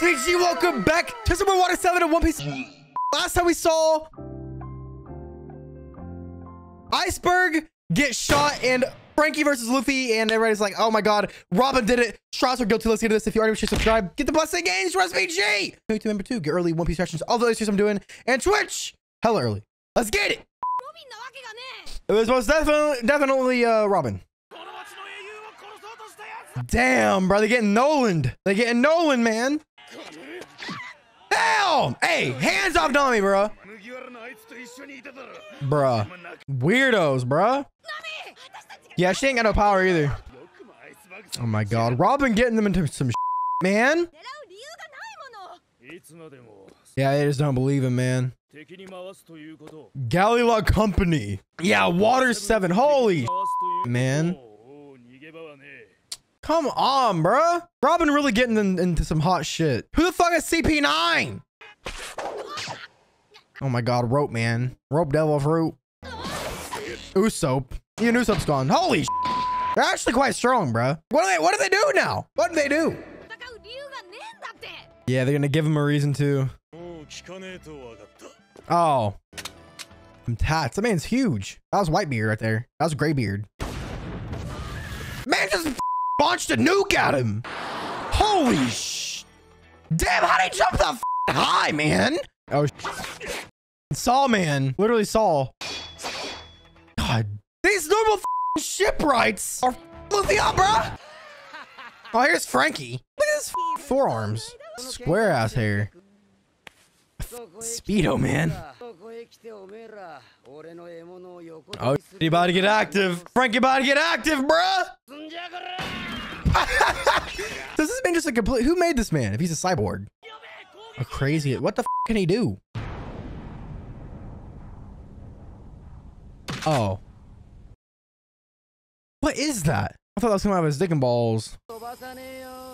guys, HG, welcome back to some more Water 7 and One Piece. Last time we saw Iceberg get shot and Franky versus Luffy, and everybody's like, oh my god, Robin did it. Straws are guilty. Let's get to this. If you already should subscribe, get the blessing games, trust me, G. YouTube member 2, get early One Piece reactions, all the other shit I'm doing, and Twitch, hella early. Let's get it. It was most definitely Robin. Damn, bro, they're getting Nolan'd. They're getting Nolan, man. Damn! Hey, hands off Nami, bro. Bruh. Weirdos, bruh. Yeah, she ain't got no power either. Oh my god. Robin getting them into some shit, man. Yeah, I just don't believe him, man. Galley Log Company. Yeah, Water 7. Holy shit, man. Come on, bruh. Robin really getting into some hot shit. Who the fuck is CP9? Oh my god, rope, man. Rope devil fruit. Usopp. Even Usopp's gone. Holy shit. They're actually quite strong, bruh. What do they do now? What do they do? Yeah, they're gonna give him a reason to. Oh. Some tats. That man's huge. That was Whitebeard right there. That was Greybeard. Man just launched a nuke at him. Holy sh! Damn, how'd he jump the f high, man? Oh, Saw, man. Literally Saw. God. These normal f shipwrights are Luffy up, bruh. Oh, here's Franky. Look at his f forearms. Square ass hair. Speedo, man. Oh, he about to get active. Franky about to get active, bruh. Does this man just a complete? Who made this man? If he's a cyborg, a crazy. What the f can he do? Oh, what is that? I thought that was coming out of his dick and balls.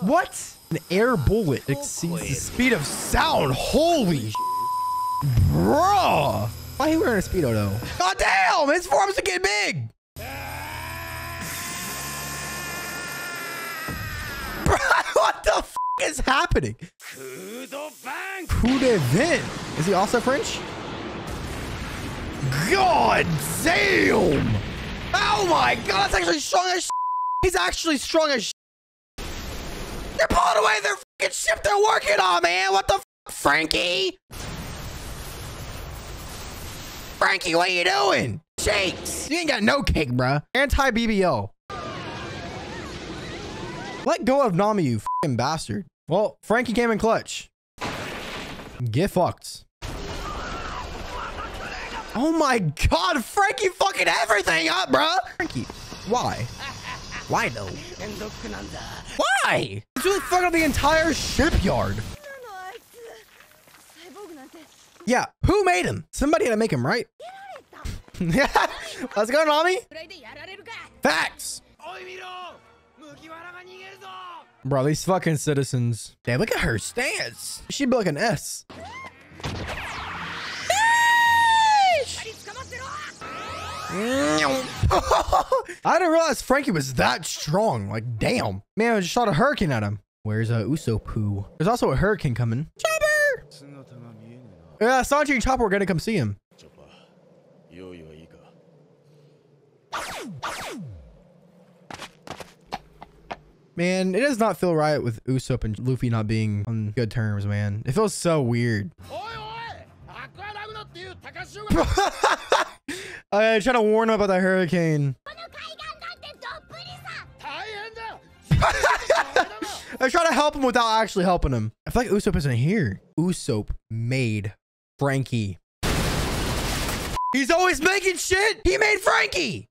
What? An air bullet exceeds the speed of sound. Holy sh, bruh. Why are you wearing a speedo though? God damn, his forearms are getting big. What the f is happening? Coup de vent. Is he also French? God damn! Oh my god, that's actually strong as shit. He's actually strong as shit. They're pulling away their fucking ship they're working on, man. What the fuck, Franky? Franky, what are you doing? Shakes. You ain't got no cake, bruh. Anti-BBO. Let go of Nami, you f***ing bastard. Well, Franky came in clutch. Get fucked. Oh my god, Franky fucking everything up, bruh. Franky, why? Why though? Why? It's really fucking up the entire shipyard. Yeah, who made him? Somebody had to make him, right? Let's go, Nami. Facts. Bro, these fucking citizens. Damn, look at her stance. She'd be like an S. I didn't realize Franky was that strong. Like, damn. Man, I just shot a hurricane at him. Where's Usopp? There's also a hurricane coming. Chopper! Yeah, Sanji and Chopper are gonna come see him. Man, it does not feel right with Usopp and Luffy not being on good terms, man. It feels so weird. I try to warn him about that hurricane. I try to help him without actually helping him. I feel like Usopp isn't here. Usopp made Franky. He's always making shit. He made Franky.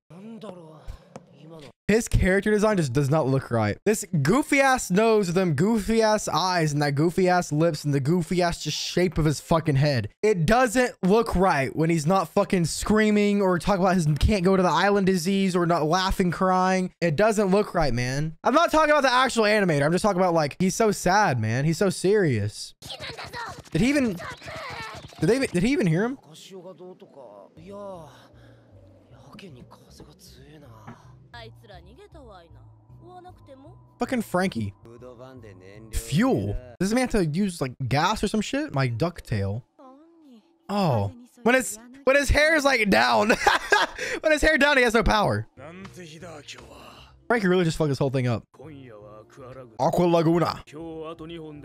His character design just does not look right. This goofy ass nose with them goofy ass eyes and that goofy ass lips and the goofy ass just shape of his fucking head. It doesn't look right when he's not fucking screaming or talking about his can't go to the island disease or not laughing, crying. It doesn't look right, man. I'm not talking about the actual animator. I'm just talking about like, he's so sad, man. He's so serious. Did he even, did he even hear him? Fucking Franky. Fuel? Does this man have to use like gas or some shit? My ducktail. Oh, when his hair is like down, when his hair down, he has no power. Franky really just fucked this whole thing up. Aqua Laguna. True.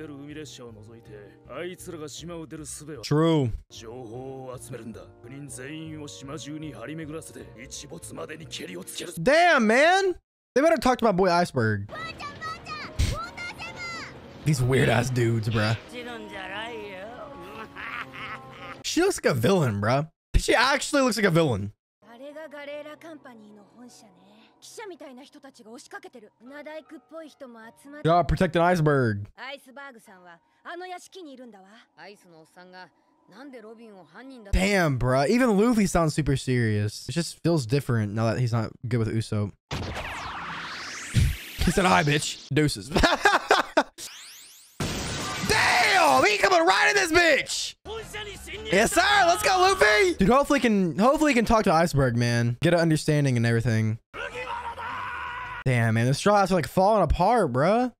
Damn, man. They better talk to my boy Iceberg. These weird ass dudes, bruh. She looks like a villain, bruh. She actually looks like a villain. God, protect an iceberg. Damn, bruh. Even Luffy sounds super serious. It just feels different now that he's not good with Usopp. He said, hi, bitch. Deuces. Damn, he coming right in this bitch. Yes, sir. Let's go, Luffy. Dude, hopefully he can talk to Iceberg, man. Get an understanding and everything. Damn, man, the Straw Hats are like falling apart, bruh.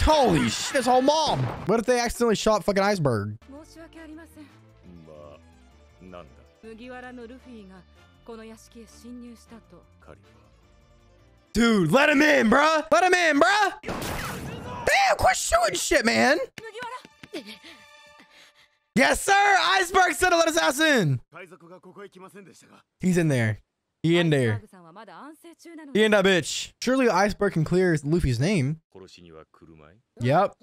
Holy shit, this whole mob. What if they accidentally shot fucking Iceberg? Dude, let him in, bruh. Let him in, bruh. Damn, quit shooting shit, man. Yes, sir! Iceberg said to let us ass in! He's in there. He in there. He in that bitch. Surely Iceberg can clear Luffy's name. Yep.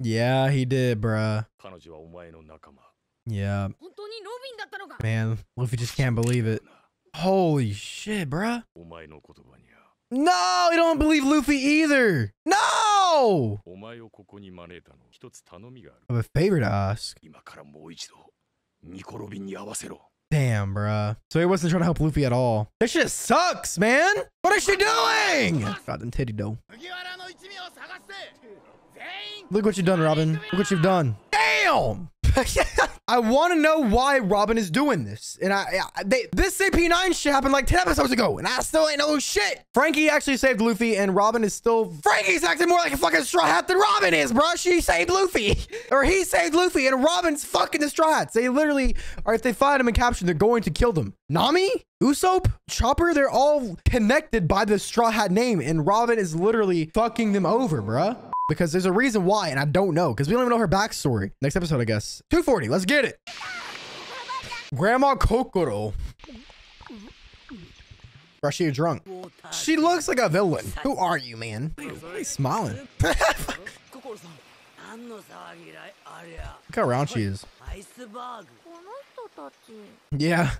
Yeah, he did, bruh. Yeah. Man, Luffy just can't believe it. Holy shit, bruh. No, you don't believe Luffy either. No! I have a favor to ask. Damn, bruh. So he wasn't trying to help Luffy at all. This shit sucks, man. What is she doing? God, them titty dough. Look what you've done, Robin. Look what you've done. Damn! I want to know why Robin is doing this. And this CP9 shit happened like 10 episodes ago, and I still ain't know shit. Franky actually saved Luffy, and Robin is still... Franky's acting more like a fucking Straw Hat than Robin is, bro. She saved Luffy. Or he saved Luffy, and Robin's fucking the Straw Hats. They literally... Or if they find him and capture him, they're going to kill them. Nami? Usopp? Chopper? They're all connected by the Straw Hat name, and Robin is literally fucking them over, bruh. Because there's a reason why, and I don't know. Because we don't even know her backstory. Next episode, I guess. 240, let's get it. Grandma Kokoro. Bro, she drunk. She looks like a villain. Who are you, man? He's smiling. Look how round she is. Yeah.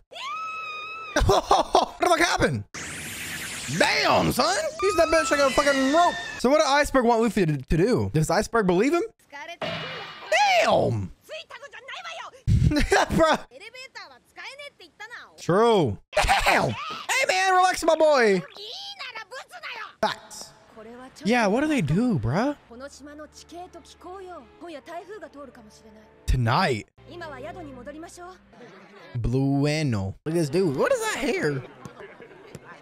What the fuck happened? Damn, son! Use that bitch like a fucking rope. So what did Iceberg want Luffy to do? Does Iceberg believe him? Damn! Bruh. True. Damn! Hey, man, relax, my boy. Facts. Yeah, what do they do, bruh? Tonight. Bueno. Look at this dude. What is that hair?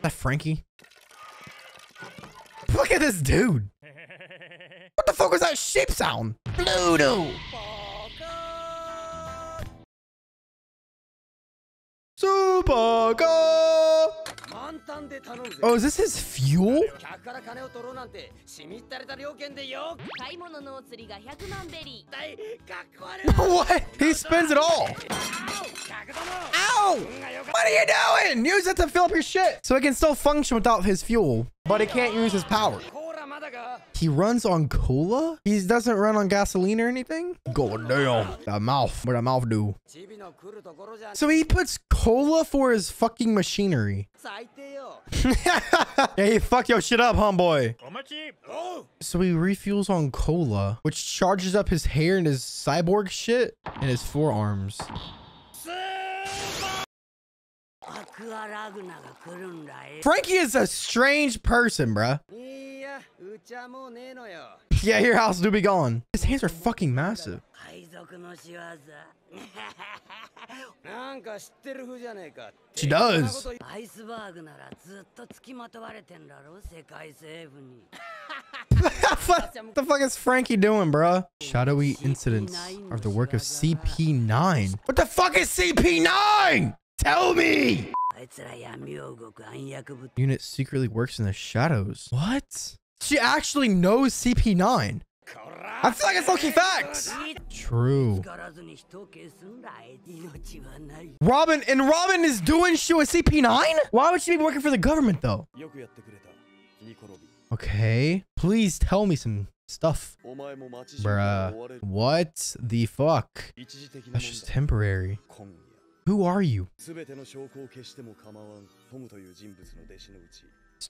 That Franky. Look at this dude. What the fuck was that sheep sound? Bludo. Super go. Oh, is this his fuel? What? He spends it all. Ow! What are you doing? Use it to fill up your shit. So he can still function without his fuel, but he can't use his power. He runs on cola? He doesn't run on gasoline or anything? God damn. That mouth. What that mouth do? So he puts cola for his fucking machinery. Yeah, he fucked your shit up, homeboy. So he refuels on cola, which charges up his hair and his cyborg shit and his forearms. Franky is a strange person, bruh. Yeah, your house do be gone. His hands are fucking massive. She does. What the fuck is Franky doing, bro? Shadowy incidents are the work of CP9. What the fuck is CP9? Tell me! Unit secretly works in the shadows. What? She actually knows CP9. I feel like it's low-key facts. True. Robin, and Robin is doing shit with CP9? Why would she be working for the government, though? Okay. Please tell me some stuff. Bruh. What the fuck? That's just temporary. Who are you? This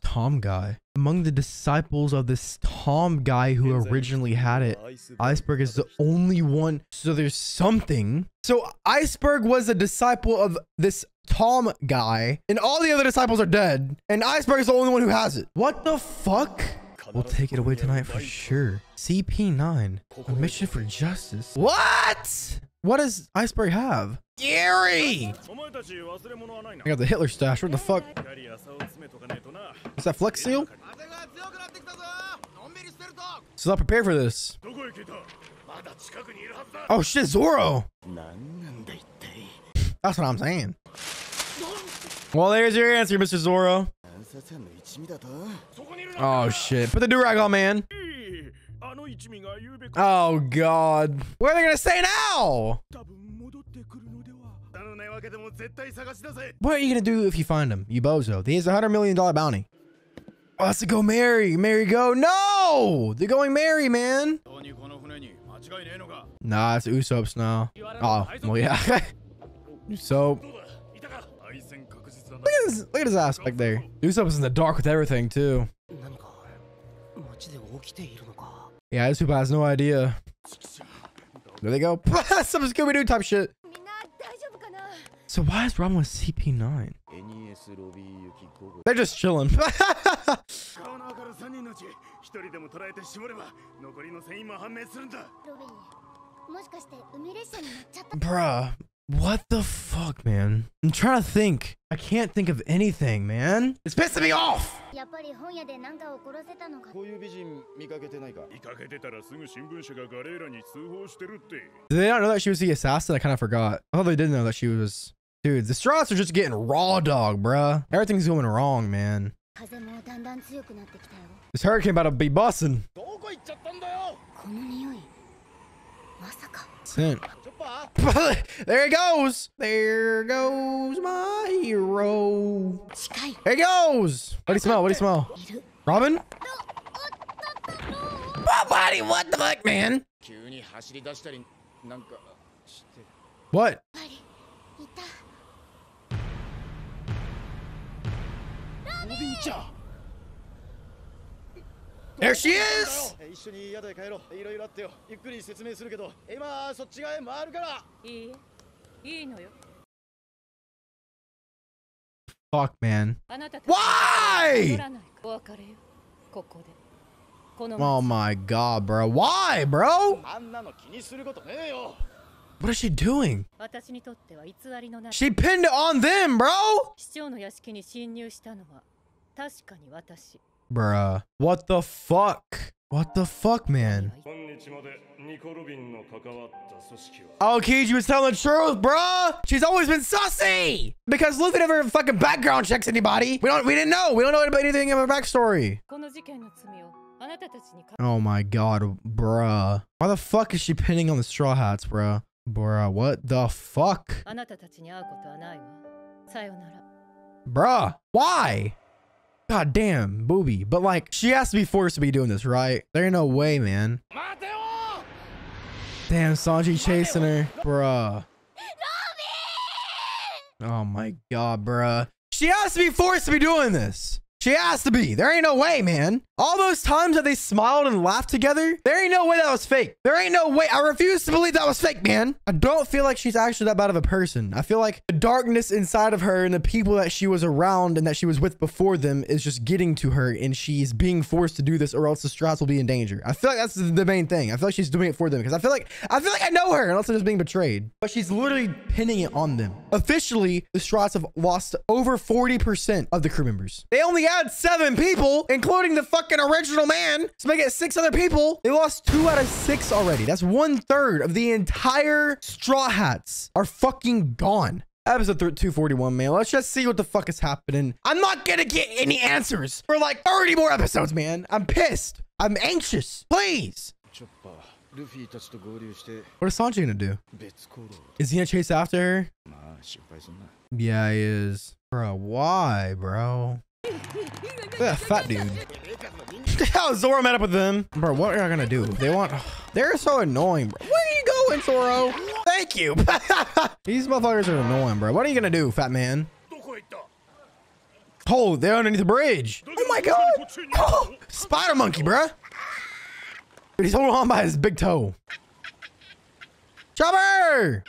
Tom guy. Among the disciples of this Tom guy who originally had it, Iceberg is the only one. So there's something. So Iceberg was a disciple of this Tom guy, and all the other disciples are dead, and Iceberg is the only one who has it. What the fuck? We'll take it away tonight for sure. CP9. A mission for justice. What? What does Iceberg have? Gary! I got the Hitler stash. What the fuck? Is that Flex Seal? So not prepared for this. Oh shit, Zoro! That's what I'm saying. Well, there's your answer, Mr. Zoro. Oh shit. Put the durag on, man. Oh god. What are they gonna say now? What are you gonna do if you find him, you bozo? He's $100 million bounty. Oh, that's a go Mary. Mary go. No! They're going Mary, man. Nah, it's Usopp's now. Oh, well yeah. Usopp. Look at his ass back there. Usopp's in the dark with everything too. Yeah, this people has no idea. There they go. That's some Scooby-Doo type shit. So why is Robin with CP9? They're just chilling. Bruh, what the fuck, man? I'm trying to think. I can't think of anything, man. It's pissing me off. Did they not know that she was the assassin? I kind of forgot. I thought they did know that she was... Dude, the Straw Hats are just getting raw dog, bruh. Everything's going wrong, man. This hurricane about to be busting. Sent. There it goes. There goes my hero. There he goes. What do you smell? What do you smell? Robin? Buddy, what the fuck, man? What? There she is! Fuck, man. Why? Oh my god, bro. Why, bro? What is she doing? She pinned it on them, bro! Bruh, what the fuck? What the fuck, man? Oh, Kiji was telling the truth, bruh! She's always been sussy! Because Luffy never fucking background checks anybody. We didn't know. We don't know anything about her backstory. Oh my god, bruh. Why the fuck is she pinning on the Straw Hats, bruh? Bruh, what the fuck? Bruh, why? God damn, booby. But like, she has to be forced to be doing this, right? There ain't no way, man. Damn, Sanji chasing her. Bruh. Oh my god, bruh. She has to be forced to be doing this. She has to be. There ain't no way, man. All those times that they smiled and laughed together, there ain't no way that was fake. There ain't no way. I refuse to believe that was fake, man. I don't feel like she's actually that bad of a person. I feel like the darkness inside of her and the people that she was around and that she was with before them is just getting to her, and she's being forced to do this or else the Strats will be in danger. I feel like that's the main thing. I feel like she's doing it for them because I feel like I know her and also just being betrayed. But she's literally pinning it on them. Officially, the Strats have lost over 40% of the crew members. They only had 7 people, including the fucking original man, so they get 6 other people. They lost 2 out of 6 already. That's 1/3 of the entire Straw Hats are fucking gone. Episode 241, man. Let's just see what the fuck is happening. I'm not gonna get any answers for like 30 more episodes, man. I'm pissed. I'm anxious. Please. What is Sanji gonna do? Is he gonna chase after her? Yeah, he is. Bro, why, bro? Look at that fat dude. How Zoro met up with them. Bro, what are y'all gonna do? They want... They're so annoying, bro. Where are you going, Zoro? Thank you. These motherfuckers are annoying, bro. What are you gonna do, fat man? Oh, they're underneath the bridge. Oh my god. Oh, spider monkey, bro. Dude, he's holding on by his big toe. Chopper!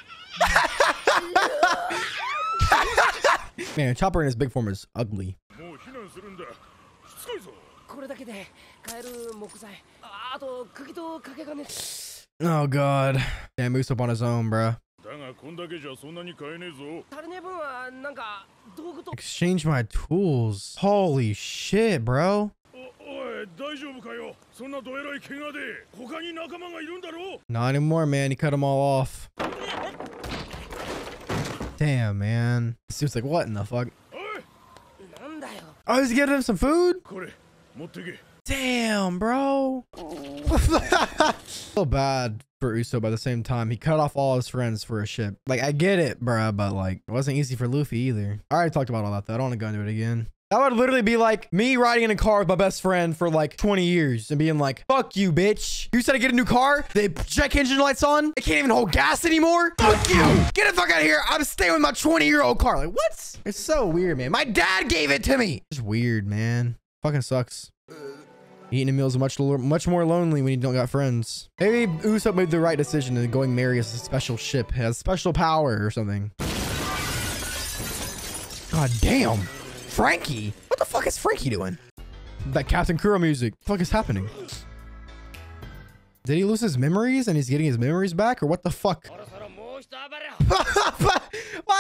Man, Chopper in his big form is ugly. Oh god. Damn, Usopp on his own, bro. Exchange my tools. Holy shit, bro. Not anymore, man. He cut them all off. Damn, man. This dude's like, what in the fuck? Oh, he's giving him some food? Damn, bro. So bad for Usopp, but at the same time, he cut off all his friends for a ship. Like, I get it, bro, but like, it wasn't easy for Luffy either. I already talked about all that, though. I don't want to go into it again. That would literally be like me riding in a car with my best friend for like 20 years and being like, fuck you, bitch. You said I get a new car. The check engine light's on. It can't even hold gas anymore. Fuck you. Get the fuck out of here. I'm staying with my 20-year-old car. Like, what? It's so weird, man. My dad gave it to me. It's weird, man. Fucking sucks. Eating a meal is much more lonely when you don't got friends. Maybe Usopp made the right decision in going marry a special ship. It has special power or something. God damn. Franky? What the fuck is Franky doing? That Captain Kuro music. What the fuck is happening? Did he lose his memories and he's getting his memories back? Or what the fuck? Why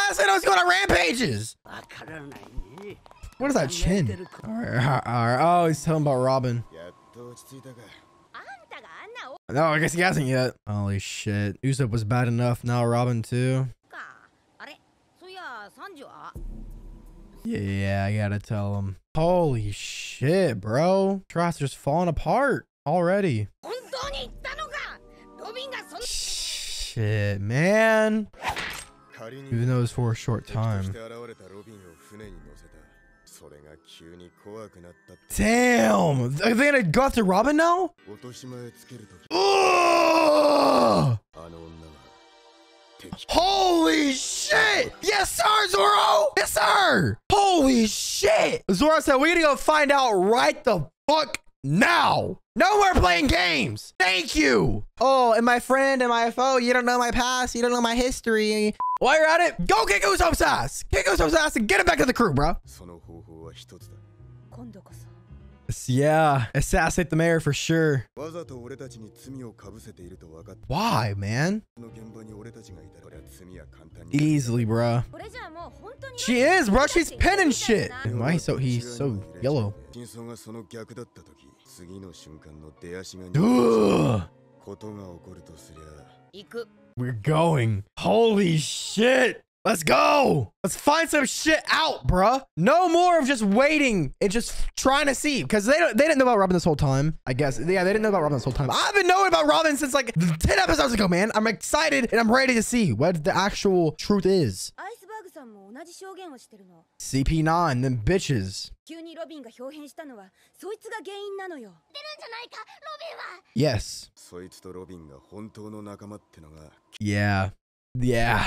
is it always going on rampages? What is that chin? All right. Oh, he's telling about Robin. No, I guess he hasn't yet. Holy shit. Usopp was bad enough. Now Robin too. Yeah, I gotta tell him. Holy shit, bro. Strats just falling apart already. Shit, man. Even though it was for a short time. Damn! Are they gonna go after Robin now? Ugh! Holy shit! Yes, sir, Zoro! Yes, sir! Holy shit! Zoro said, we gotta go find out right the fuck now! No more playing games! Thank you! Oh, and my friend and my foe, you don't know my past, you don't know my history. While you're at it, go kick Usopp's ass! Kick Usopp's ass and get him back to the crew, bro! Yeah, assassinate the mayor for sure. Why, man? Easily, bruh. She is, bruh. She's penning shit. And why he's so yellow? We're going. Holy shit. Let's go. Let's find some shit out, bruh. No more of just waiting and just trying to see. Because they didn't know about Robin this whole time, I guess. Yeah, they didn't know about Robin this whole time. I've been knowing about Robin since like 10 episodes ago, man. I'm excited and I'm ready to see what the actual truth is. CP9, them bitches. Yes. Yeah. Yeah.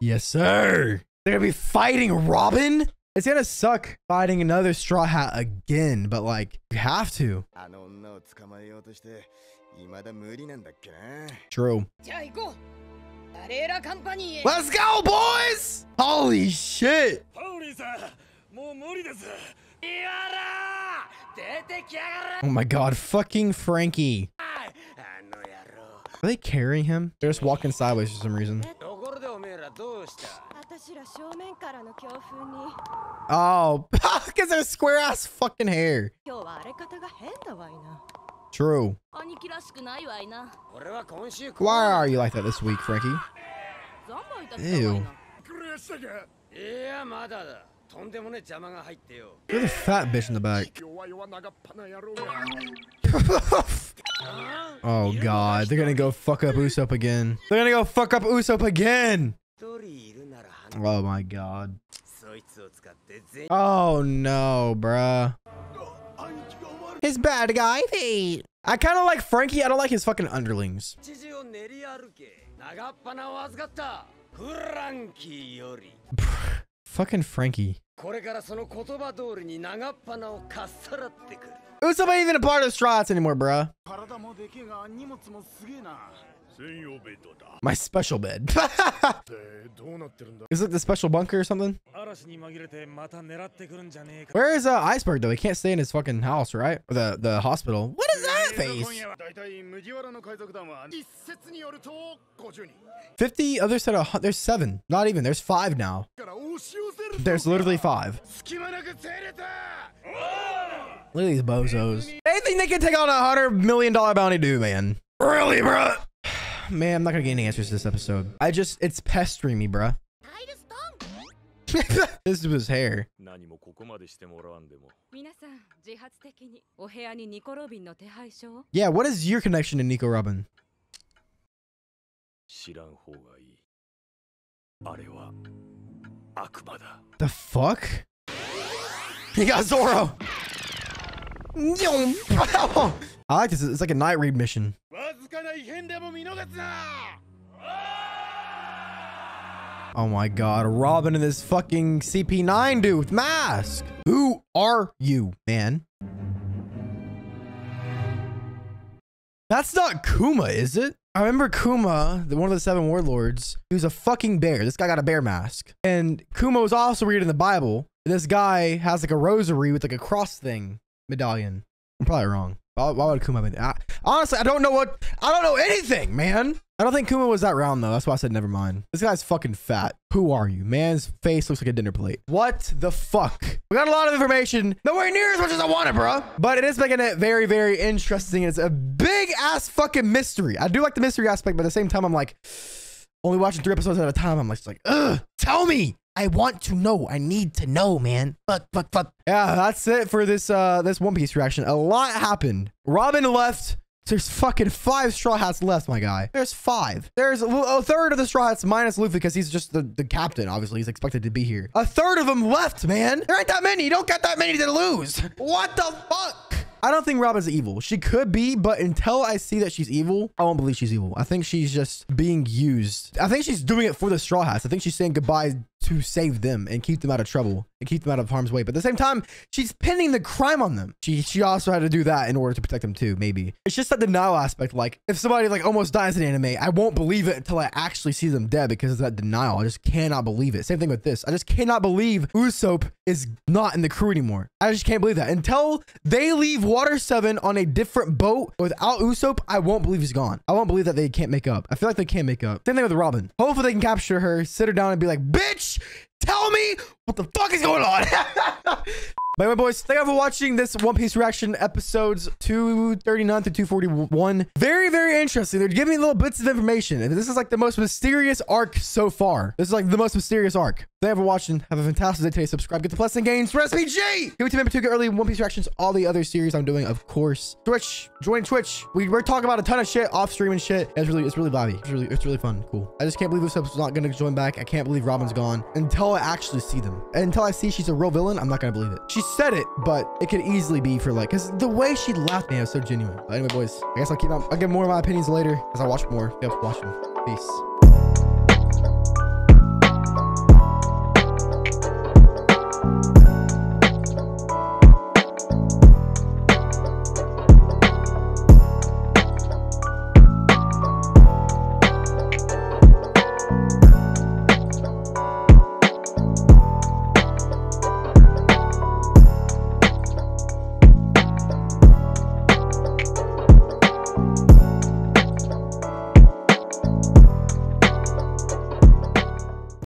Yes, sir. They're gonna be fighting Robin? It's gonna suck fighting another Straw Hat again, but like, you have to. True. Let's go, boys! Holy shit! Oh my god, fucking Franky. Are they carrying him? They're just walking sideways for some reason. Oh, because their square ass fucking hair. True. Why are you like that this week, Franky? Ew. You're the fat bitch in the back. Oh god, they're gonna go fuck up Usopp again. They're gonna go fuck up Usopp again. Oh my god. Oh no, bruh. His bad guy feet. I kind of like Franky. I don't like his fucking underlings. Fucking Franky. Usopp ain't even a part of the Straw Hats anymore, bruh. My special bed. Is it the special bunker or something? Where is Iceberg though? He can't stay in his fucking house, right? Or the hospital. What is that face? 50 others said there's 7. Not even. There's 5 now. There's literally 5. Look at these bozos. They think they can take on $100 million bounty, dude, man. Really, bruh? Man, I'm not gonna get any answers this episode. It's pestering me, bruh. This was hair. Yeah, what is your connection to Nico Robin? The fuck? He got Zoro! I like this. It's like a night read mission. Oh my god, Robin and this fucking CP9 dude with mask. Who are you, man? That's not Kuma, is it? I remember Kuma, one of the 7 warlords, he was a fucking bear. This guy got a bear mask. And Kuma was also reading the Bible. This guy has like a rosary with like a cross thing. Medallion. I'm probably wrong. Why would Kuma be there? Honestly, I don't know anything, man. I don't think Kuma was that round though. That's why I said never mind. This guy's fucking fat. Who are you? Man's face looks like a dinner plate. What the fuck? We got a lot of information. Nowhere near as much as I wanted, bro. But it is making it very, very interesting. It's a big ass fucking mystery. I do like the mystery aspect, but at the same time, I'm like, only watching 3 episodes at a time. I'm just like, ugh, tell me. I want to know. I need to know, man. Fuck. Yeah, that's it for this this One Piece reaction. A lot happened. Robin left. There's fucking 5 Straw Hats left, my guy. There's 5. There's a third of the Straw Hats minus Luffy because he's just the captain. Obviously, he's expected to be here. A third of them left, man. There ain't that many. You don't get that many to lose. What the fuck? I don't think Robin's evil. She could be, but until I see that she's evil, I won't believe she's evil. I think she's just being used. I think she's doing it for the Straw Hats. I think she's saying goodbye to save them and keep them out of trouble and keep them out of harm's way. But at the same time, she's pinning the crime on them. She also had to do that in order to protect them too, maybe. It's just that denial aspect. Like if somebody like almost dies in anime, I won't believe it until I actually see them dead because of that denial. I just cannot believe it. Same thing with this. I just cannot believe Usopp is not in the crew anymore. I just can't believe that. Until they leave Water 7 on a different boat without Usopp, I won't believe he's gone. I won't believe that they can't make up. I feel like they can't make up. Same thing with Robin. Hopefully they can capture her, sit her down and be like, bitch, tell me what the fuck is going on. But anyway, boys, thank you for watching this One Piece reaction episodes 239 to 241. Very, very interesting. They're giving me little bits of information. And this is like the most mysterious arc so far. This is like the most mysterious arc. Thank you for watching. Have a fantastic day today. Subscribe. Get the plus and gains for SPG. Give me to get early One Piece reactions. All the other series I'm doing, of course. Twitch. Join Twitch. We're talking about a ton of shit off stream and shit. And it's really vibey. It's really fun. Cool. I just can't believe Usopp's not going to join back. I can't believe Robin's gone until I actually see them. And until I see she's a real villain, I'm not going to believe it. She said it, but it could easily be for like, because the way she laughed, man, was so genuine. But anyway, boys, I guess I'll get more of my opinions later as I watch more. Yep, watch them. Peace.